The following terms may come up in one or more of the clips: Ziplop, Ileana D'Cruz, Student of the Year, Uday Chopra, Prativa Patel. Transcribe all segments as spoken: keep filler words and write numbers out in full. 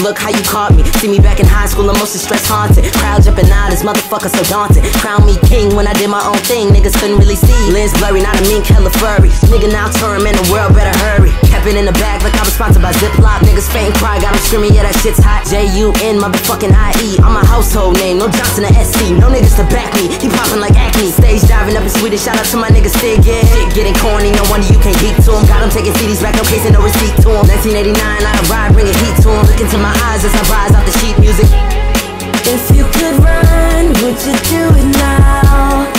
Look how you caught me. See me back in high school, emotion stress haunted. Crowd jumping out, this motherfucker so daunted. Crown me king when I did my own thing. Niggas couldn't really see. Lens blurry, not a mink, hella furry. Nigga now touring, man, the world better hurry. Kept it in the bag like I was sponsored by Ziplop. Niggas faint cry, got them screaming, yeah, that shit's hot. J U N, motherfucking I E. I'm a household name, no Johnson or S C. No niggas to back me, he popping like acne. Stage diving up in Swedish, shout out to my niggas, Sig, yeah. Shit getting corny, no wonder you can't geek to him. Got him taking C Ds back, no case and no receipt to him. nineteen eighty-nine, I arrived, bringing heat to him. Look into my eyes as I rise out the sheet music. If you could run, would you do it now?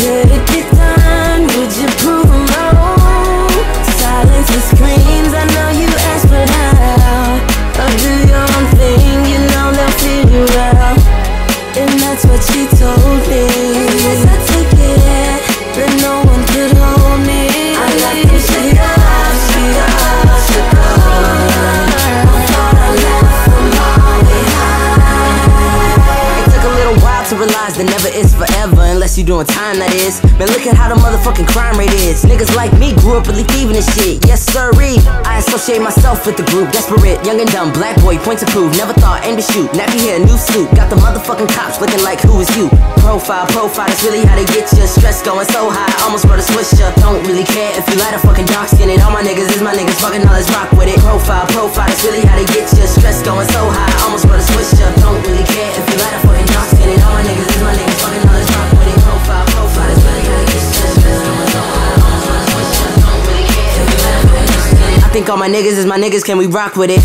Could it get done? Would you prove them wrong? Silence the screams, I know you asked but how? Or do your own thing, you know they'll figure out. And that's what she told me. Yes, I took it, but no one could hold me. I like them shake up, shake up, shake up. I thought I left them all behind. It took a little while to realize that never is forever, unless you're doing time, that is. Man, look at how the motherfucking crime rate is. Niggas like me grew up really thieving and shit. Yes, sirree. I associate myself with the group. Desperate, young and dumb, black boy, point to prove. Never thought, aim to shoot. Nappy hair, new suit. Got the motherfucking cops looking like, who is you? Profile, profile, that's really how they get ya. Stress going so high, almost brought a swisher. Don't really care if you light a fucking dark skin. And all my niggas is my niggas, fucking all let's rock with it. Profile, profile, that's really how they get ya. Stress going so high, almost brought a swisher. Don't really care if you light a fucking dark skin. And all my niggas is my niggas, fucking all let's rock with it. Profile, profile, that's really how they get ya. Stress going so high. I think all my niggas is my niggas, can we rock with it?